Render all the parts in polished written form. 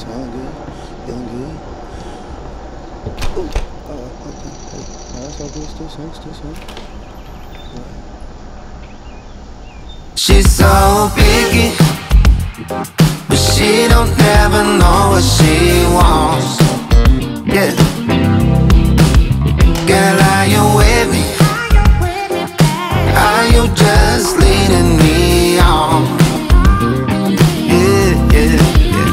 Smelling good. Feeling good. Oh, okay. Hey, no, that's all good. Still sing, still sing. Yeah. She's so picky, but she don't ever know what she wants. Yeah. Girl, are you with me? Are you just leading me on? Yeah, yeah, yeah.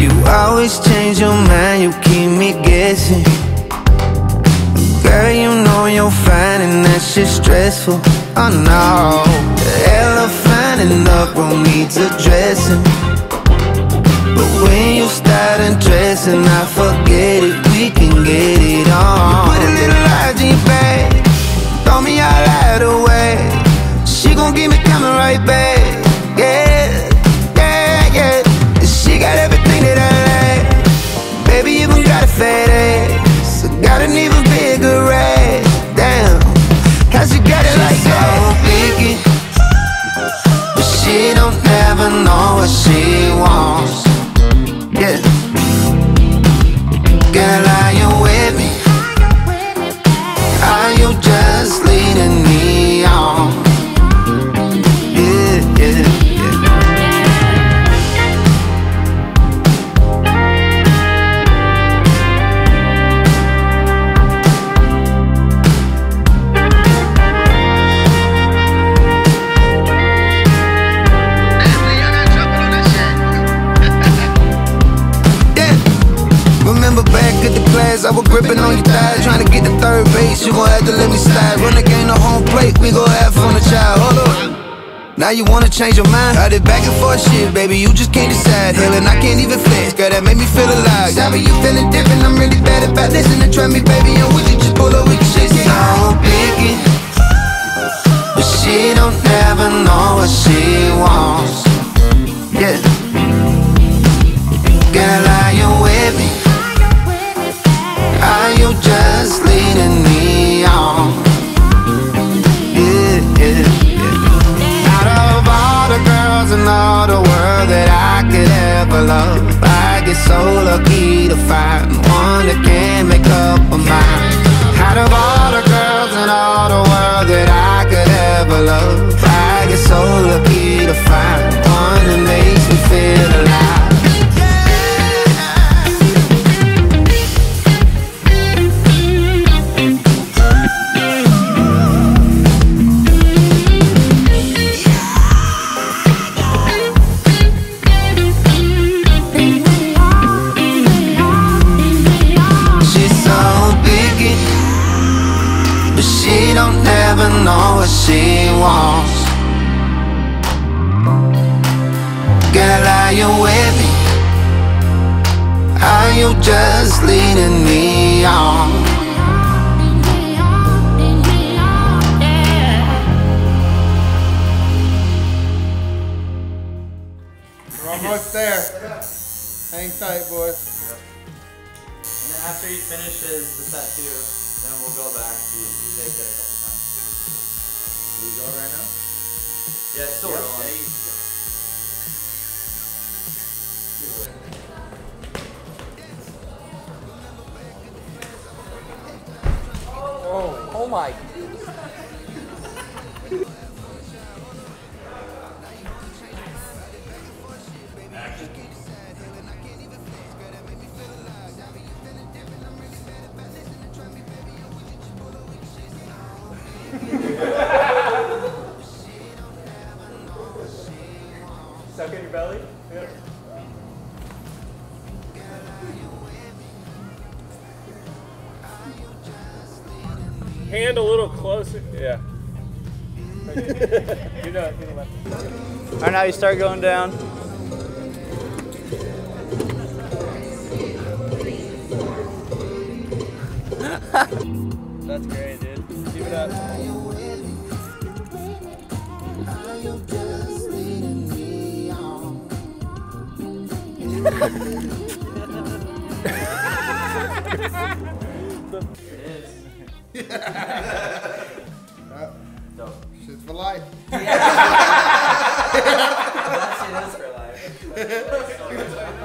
You always change your mind, you keep me guessing. Girl, you know you're fine and that shit's stressful. Oh no, the elephant in the room needs addressing. But when you start undressing, I forget it, we can get it on. You put a little IG back, throw me all out of the way. She gon' give me coming right back. Yeah, yeah, yeah. She got everything that I like. Baby, even got a fat ass, I got an even bigger ass. Damn, how she got it like that? She's so picky, but she don't ever know what she wants. Yeah. Girl, are you with me? Are you just leading me on? Yeah, yeah, yeah. Yeah. Remember back at the class, I was gripping on your thighs, trying to get the third base. You gon' have to let me slide. Run the game to home plate, we gon' have fun a child. Hold up, now you wanna change your mind? I did back and forth shit, baby, you just can't decide. Hell, and I can't even flex, girl, that made me feel alive. Sorry, you feeling different, I'm really bad about this. And try me, baby, and we can just pull up with your shit. So picky, but she don't ever know what she wants. Yeah. Girl, are you with me? Are you just leading me on? Yeah, yeah, yeah. Out of all the girls in all the world that I could ever love, I get so lucky to find one that can make up my mind. Out of all the girls in all the world that I could ever love, I get so lucky to find one that makes me feel alive. Know what she wants. Girl, are you with me? Are you just leading me on? We're almost there. Hang tight, boys. Yep. And then after he finishes the set too, then we'll go back and take it a couple. Is it going right now? Yeah, it's still rolling. Oh, oh my. Suck in your belly? Yeah. Hand a little closer. Yeah. You know it. All right, now you start going down. That's great, dude. Keep it up. Shit's for life. Yeah. That shit is for life.